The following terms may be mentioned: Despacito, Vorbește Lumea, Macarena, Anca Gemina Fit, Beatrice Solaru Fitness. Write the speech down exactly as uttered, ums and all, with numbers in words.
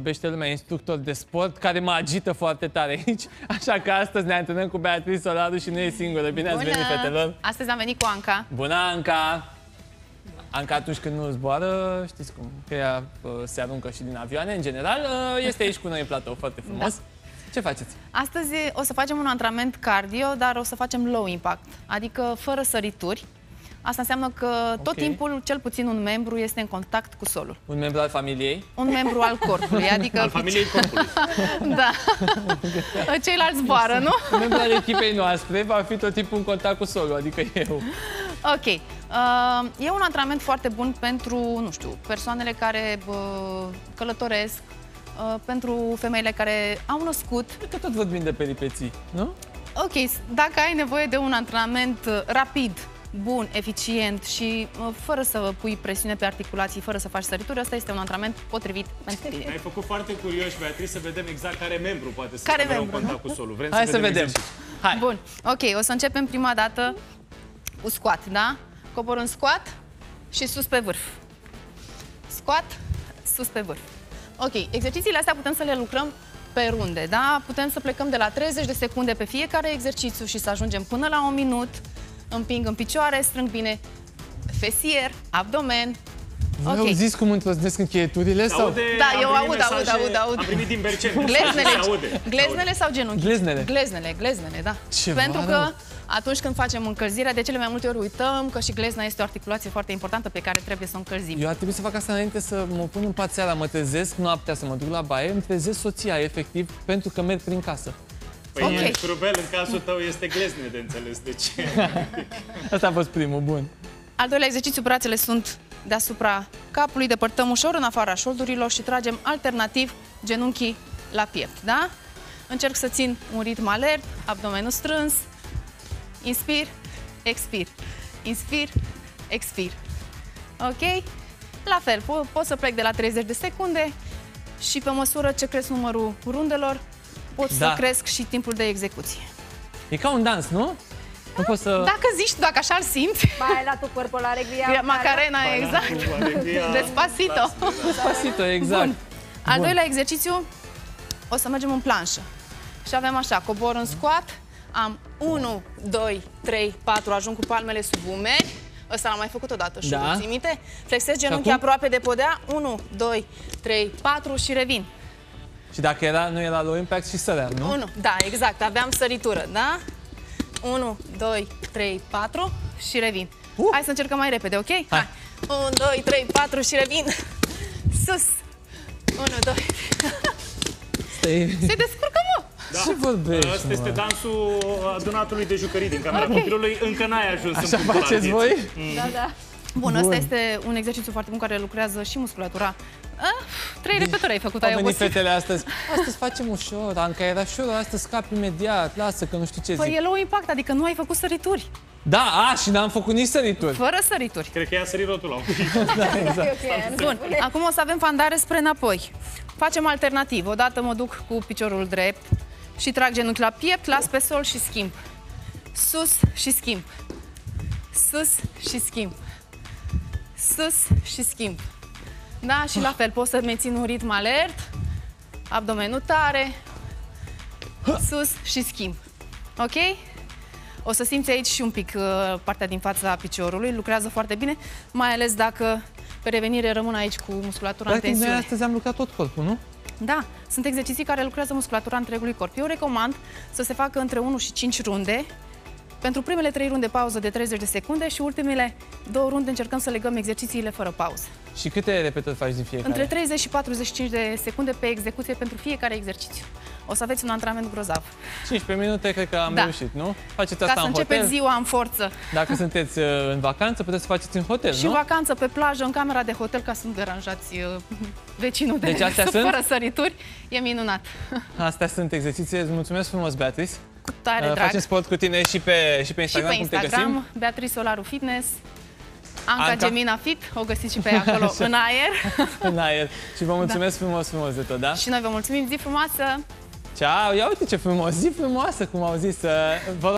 Vorbește Lumea, instructor de sport, care mă agită foarte tare aici. Așa că astăzi ne antrenăm cu Beatrice Solaru și nu e singură. Bine ați venit, fetelor! Astăzi am venit cu Anca. Bună, Anca! Anca, atunci când nu zboară, știți cum, că ea se aruncă și din avioane, în general, este aici cu noi în platou, foarte frumos. Da. Ce faceți? Astăzi o să facem un antrenament cardio, dar o să facem low impact, adică fără sărituri. Asta înseamnă că okay. tot timpul, cel puțin un membru, este în contact cu solul. Un membru al familiei? Un membru al corpului, adică... Al familiei corpului. Da. Ceilalți zboară, nu? Un membru al echipei noastre va fi tot timpul în contact cu solul, adică eu. Ok. Uh, e un antrenament foarte bun pentru, nu știu, persoanele care uh, călătoresc, uh, pentru femeile care au născut. Că tot vorbim de peripeții, nu? Ok. Dacă ai nevoie de un antrenament rapid, bun, eficient și fără să pui presiune pe articulații, fără să faci sărituri, asta este un antrenament potrivit pentru tine. Ai făcut foarte curioși, Beatrice, să vedem exact care membru poate să se pună în contact cu solul. Vrem Hai să vedem. Să vedem. Hai. Bun, ok, o să începem prima dată cu squat, da? Cobor în squat și sus pe vârf. Squat, sus pe vârf. Ok, exercițiile astea putem să le lucrăm pe runde, da? Putem să plecăm de la treizeci de secunde pe fiecare exercițiu și să ajungem până la un minut. Împing în picioare, strâng bine fesier, abdomen. Vă okay. auziți cum întrăznesc încheieturile? Sau? Aude, da, eu aud, aud, aud, aud. Am primit din Berceni. Gleznele, aude, gleznele aude. Sau genunchi? Gleznele. Gleznele, gleznele, da. Ceva Pentru rău. că atunci când facem încălzirea, de cele mai multe ori uităm că și glezna este o articulație foarte importantă pe care trebuie să o încălzim. Eu ar trebui să fac asta înainte să mă pun în pat seara, mă trezesc noaptea să mă duc la baie, îmi trezesc soția, efectiv, pentru că merg prin casă. Păi okay. Crubel, în cazul tău este glezne de înțeles de ce. Asta a fost primul, bun. Al doilea exercițiu, brațele sunt deasupra capului, depărtăm ușor în afara șoldurilor și tragem alternativ genunchii la piept, da? Încerc să țin un ritm alert, abdomenul strâns, inspir, expir, inspir, expir. Ok? La fel, po pot să plec de la treizeci de secunde și pe măsură ce cresc numărul rundelor, pot da. să cresc și timpul de execuție. E ca un dans, nu? Da, nu pot să... Dacă zici, dacă așa îl simți. Baila tu corpul la alegria. Macarena, baila, exact. Despacito. Despacito, exact. Bun. Al Bun. doilea exercițiu, o să mergem în planșă. Și avem așa, cobor în squat, am unu, doi, trei, patru, ajung cu palmele sub umeri. Ăsta l-am mai făcut odată, știu, da. ții minte? Flexez genunchii aproape de podea, unu, doi, trei, patru și revin. Și dacă era, nu era low impact și săream, nu? unu, da, exact, aveam săritură, da? unu, doi, trei, patru și revin. Uh. Hai să încercăm mai repede, ok? Hai! Hai. unu, doi, trei, patru și revin. Sus! unu, doi... Stai... Se descurcă, mă! Da. Ce vorbești, Asta mă? este dansul adunatului de jucării din camera okay. copilului. Încă n-ai ajuns Așa în Așa faceți voi? Mm. Da, da. Bun, ăsta este un exercițiu foarte bun care lucrează și musculatura. A, trei repetări ai făcut, ai obosit. Fetele astăzi. Astăzi facem ușor, Anca era ușor, astăzi scap imediat, lasă că nu știu ce zic. Păi e low impact, adică nu ai făcut sărituri. Da, a, și n-am făcut nici sărituri. Fără sărituri. Cred că i-a sărit rotul la un pic. Da, exact. Bun, acum o să avem fandare spre înapoi. Facem alternativ, odată mă duc cu piciorul drept și trag genunchi la piept, las pe sol și schimb. Sus și schimb. Sus și schimb. Sus și schimb. Da, și la fel, pot să mențin un ritm alert, abdomenul tare, sus și schimb. Ok? O să simți aici și un pic uh, partea din fața piciorului, lucrează foarte bine, mai ales dacă pe revenire rămân aici cu musculatura în tensiune. Noi astăzi am lucrat tot corpul, nu? Da, sunt exerciții care lucrează musculatura întregului corp. Eu recomand să se facă între unu și cinci runde. Pentru primele trei runde pauză de treizeci de secunde și ultimele două runde încercăm să legăm exercițiile fără pauză. Și câte repetări faci din fiecare? Între treizeci și patruzeci și cinci de secunde pe execuție pentru fiecare exercițiu. O să aveți un antrenament grozav. cincisprezece minute cred că am da. reușit, nu? Faceți asta Ca să în hotel. începeți ziua în forță. Dacă sunteți în vacanță, puteți să faceți în hotel, și nu? Și vacanță, pe plajă, în camera de hotel, ca să nu deranjați vecinul de deci astea sunt? Fără sărituri. E minunat. Astea sunt exercițiile. Îți mulțumesc frumos, Beatrice. Cu tare drag. Facem sport cu tine și pe, și pe Instagram, și pe Instagram, cum te găsim? Beatrice Solaru Fitness, Anca, Anca Gemina Fit, o găsiți și pe acolo, în aer. În aer. Și vă mulțumesc da. frumos, frumos de tot, da? Și noi vă mulțumim, zi frumoasă! Ceau! Ia uite ce frumos, zi frumoasă, cum au zis. Vă